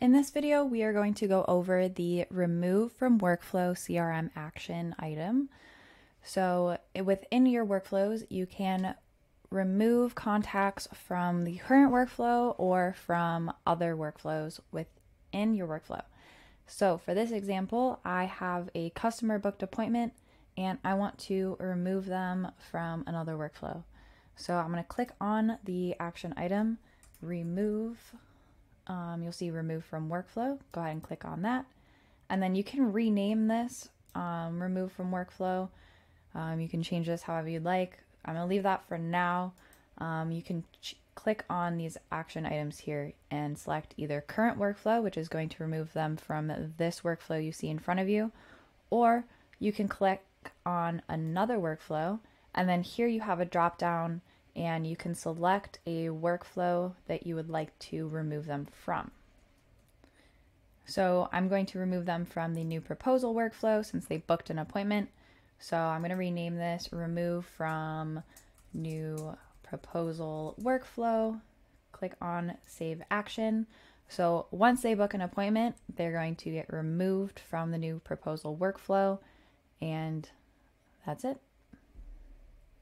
In this video, we are going to go over the remove from workflow CRM action item. So within your workflows, you can remove contacts from the current workflow or from other workflows within your workflow. So for this example, I have a customer booked appointment and I want to remove them from another workflow. So I'm going to click on the action item, remove. You'll see remove from workflow. Go ahead and click on that. And then you can rename this remove from workflow. You can change this however you'd like. I'm going to leave that for now. You can click on these action items here and select either current workflow, which is going to remove them from this workflow you see in front of you, or you can click on another workflow. And then here you have a drop down and you can select a workflow that you would like to remove them from. So I'm going to remove them from the new proposal workflow since they booked an appointment. So I'm going to rename this remove from new proposal workflow, click on save action. So once they book an appointment, they're going to get removed from the new proposal workflow, and that's it.